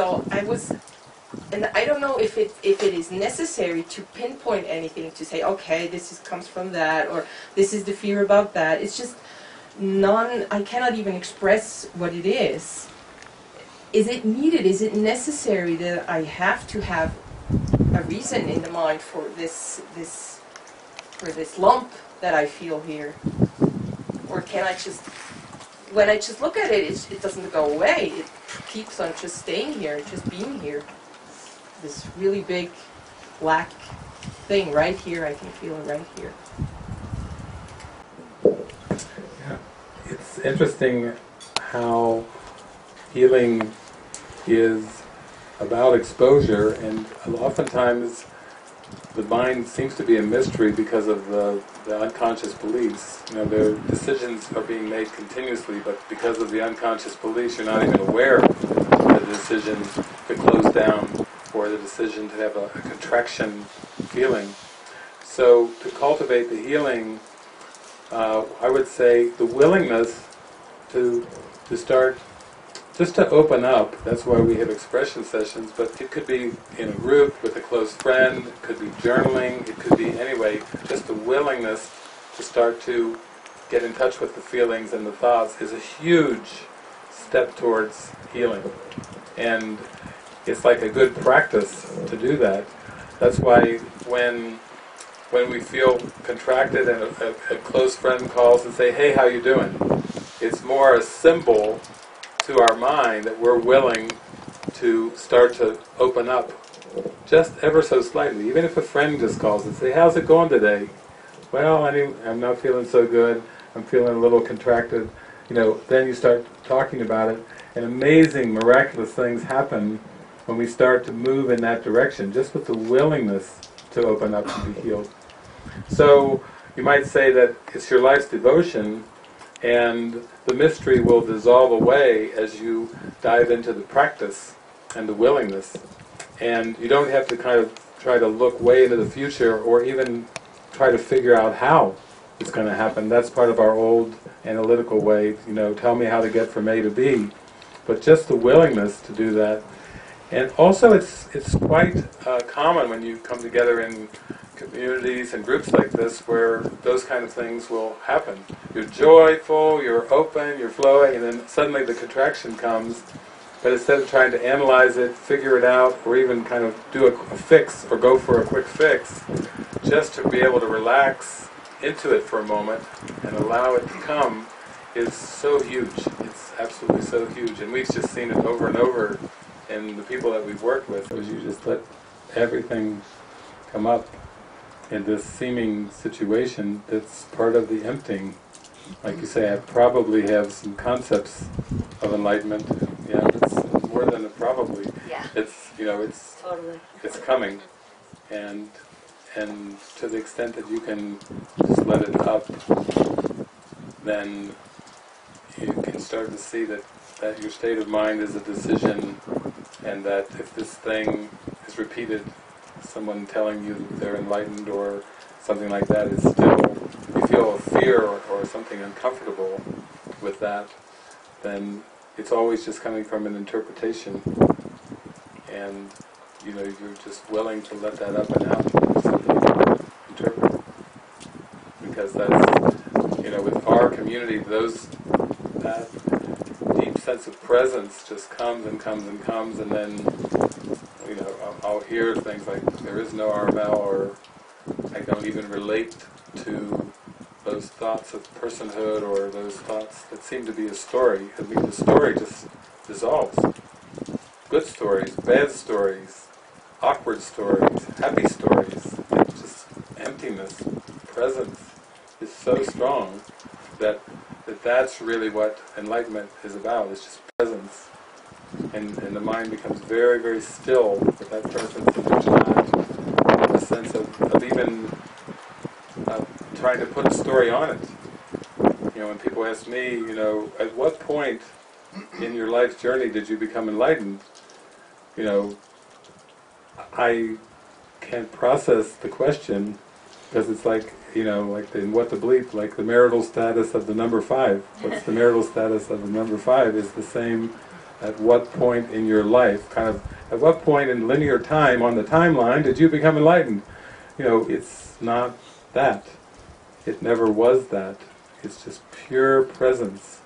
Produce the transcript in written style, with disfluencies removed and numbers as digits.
So I was, and I don't know if it is necessary to pinpoint anything to say, okay, this comes from that, or this is the fear about that. It's just I cannot even express what it is. Is it needed? Is it necessary that I have to have a reason in the mind for this lump that I feel here? Or can I just, when I just look at it, it doesn't go away. It keeps on just staying here, just being here. This really big black thing right here, I can feel it right here. Yeah. It's interesting how healing is about exposure, and oftentimes the mind seems to be a mystery because of the unconscious beliefs. You know, their decisions are being made continuously, but because of the unconscious beliefs, you're not even aware of the decision to close down or the decision to have a contraction feeling. So to cultivate the healing, I would say the willingness to start just to open up. That's why we have expression sessions, but it could be in a group with a close friend, it could be journaling, it could be, anyway, just the willingness to start to get in touch with the feelings and the thoughts is a huge step towards healing. And it's like a good practice to do that. That's why when we feel contracted and a close friend calls and say, hey, how you doing? It's more a symbol to our mind that we're willing to start to open up just ever so slightly. Even if a friend just calls and say, how's it going today? Well, I'm not feeling so good, I'm feeling a little contracted, you know, then you start talking about it, and amazing, miraculous things happen when we start to move in that direction, just with the willingness to open up and be healed. So, you might say that it's your life's devotion, and the mystery will dissolve away as you dive into the practice and the willingness. And you don't have to kind of try to look way into the future or even try to figure out how it's going to happen. That's part of our old analytical way, you know, tell me how to get from A to B. But just the willingness to do that. And also it's quite common when you come together in communities and groups like this where those kind of things will happen. You're joyful, you're open, you're flowing, and then suddenly the contraction comes, but instead of trying to analyze it, figure it out, or even kind of do a fix or go for a quick fix, just to be able to relax into it for a moment and allow it to come is so huge. It's absolutely so huge, and we've just seen it over and over in the people that we've worked with, because you just let everything come up in this seeming situation that's part of the emptying. Like you say, I probably have some concepts of enlightenment. Yeah, it's more than a probably. Yeah. It's, you know, it's totally. It's coming, and to the extent that you can just let it up, then you can start to see that your state of mind is a decision, and that if this thing is repeated, someone telling you they're enlightened or something like that, is still, if you feel a fear or something uncomfortable with that, then it's always just coming from an interpretation, and you know, you're just willing to let that up and out for something to interpret, because that's, you know, with our community, that deep sense of presence just comes and comes and comes, and then, you know, I'll hear things like, there is no RML, or I don't even relate to those thoughts of personhood, or those thoughts that seem to be a story. I mean, the story just dissolves. Good stories, bad stories, awkward stories, happy stories, just emptiness, presence is so strong that that's really what enlightenment is about. It's just presence. And the mind becomes very, very still with that presence, and there's not a sense of even trying to put a story on it. You know, when people ask me, you know, at what point in your life's journey did you become enlightened? You know, I can't process the question, because it's like, you know, like in What the Bleep, like the marital status of the number 5. What's the marital status of the number 5 is the same At what point in your life, kind of, at what point in linear time on the timeline did you become enlightened? You know, it's not that. It never was that. It's just pure presence.